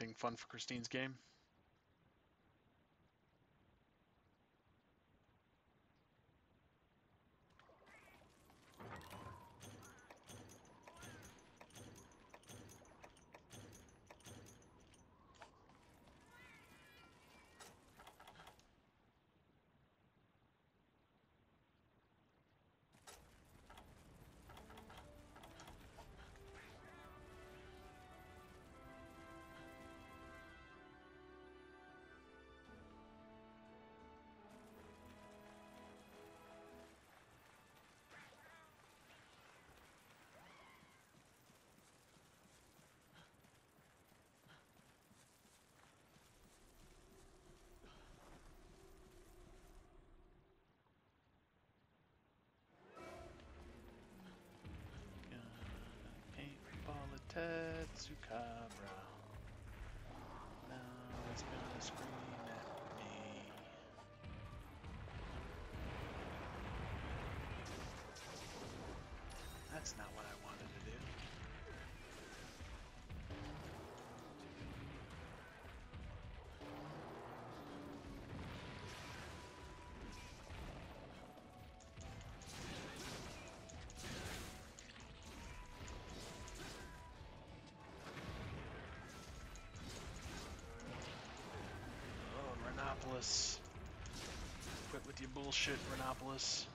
anything fun for Christine's game? Zuccabra. Now it's gonna scream at me. That's not what I wanted to do. Quit with your bullshit, Rhinopolis.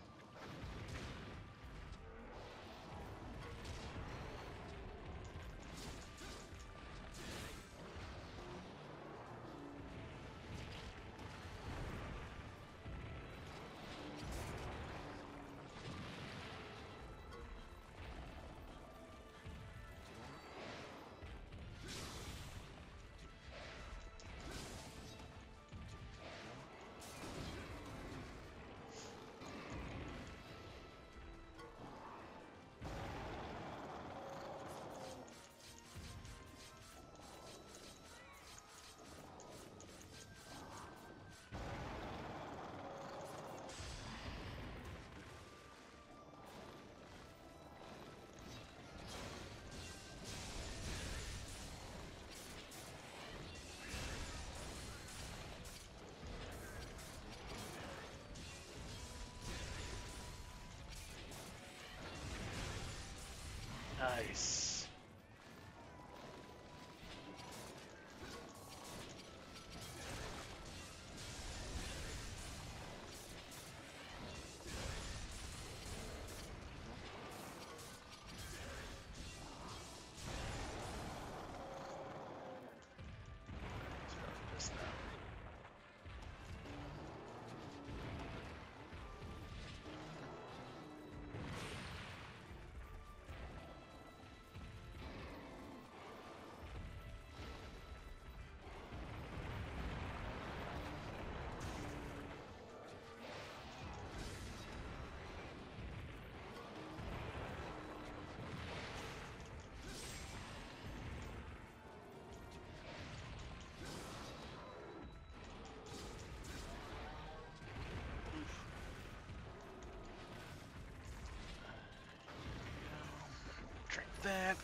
Nice. That.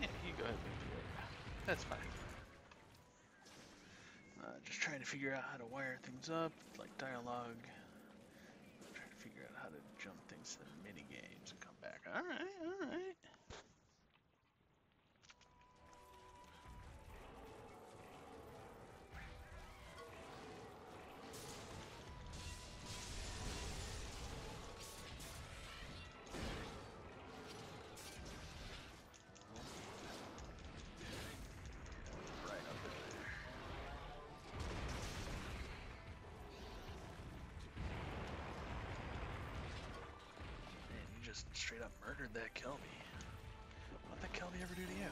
Yeah, you go ahead and do it. That's fine. Just trying to figure out how to wire things up, like dialogue. Trying to figure out how to jump things to the mini games and come back. All right, all right. Straight up murdered that Kelby. What'd that Kelby ever do to you?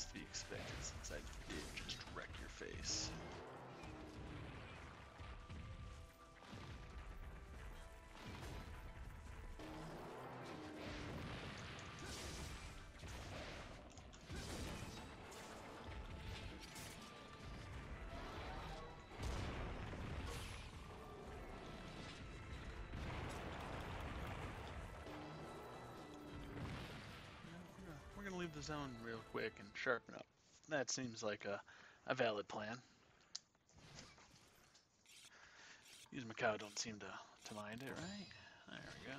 was to be expected since I did just wreck your face. Zone real quick and sharpen up. That seems like a valid plan. These Macau don't seem to mind it, right? There we go.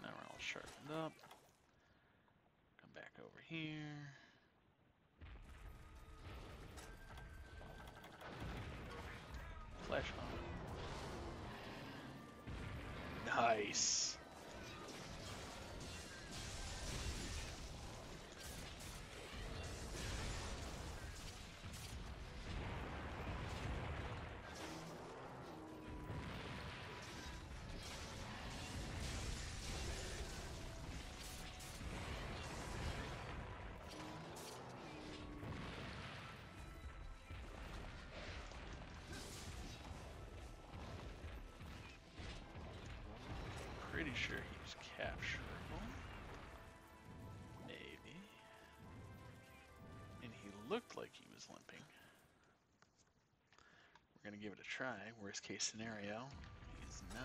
Now we're all sharpened up. Come back over here. Flash on. Nice. Pretty sure he's capturable. Maybe. And he looked like he was limping. We're gonna give it a try. Worst case scenario, he's not.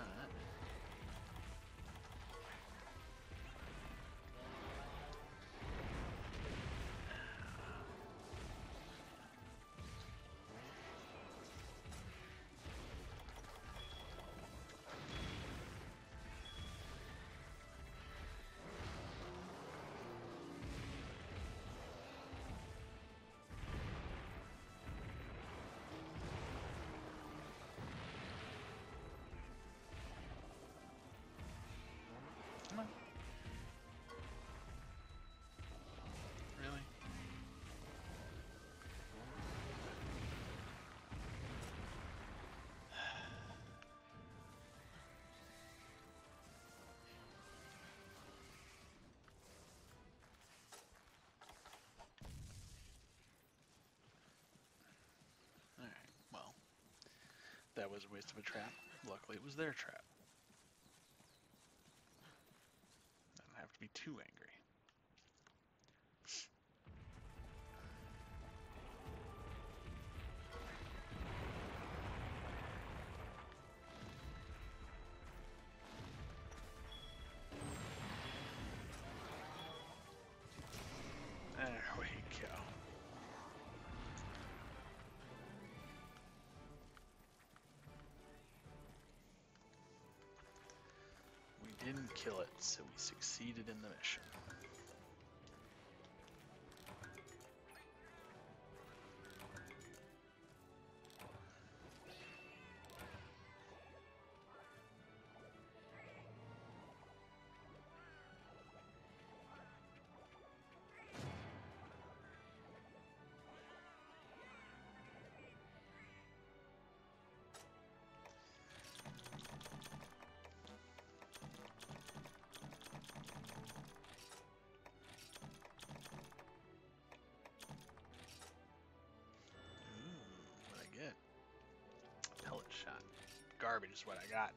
That was a waste of a trap. Luckily it was their trap. I don't have to be too angry. Didn't kill it, so we succeeded in the mission. Garbage is what I got.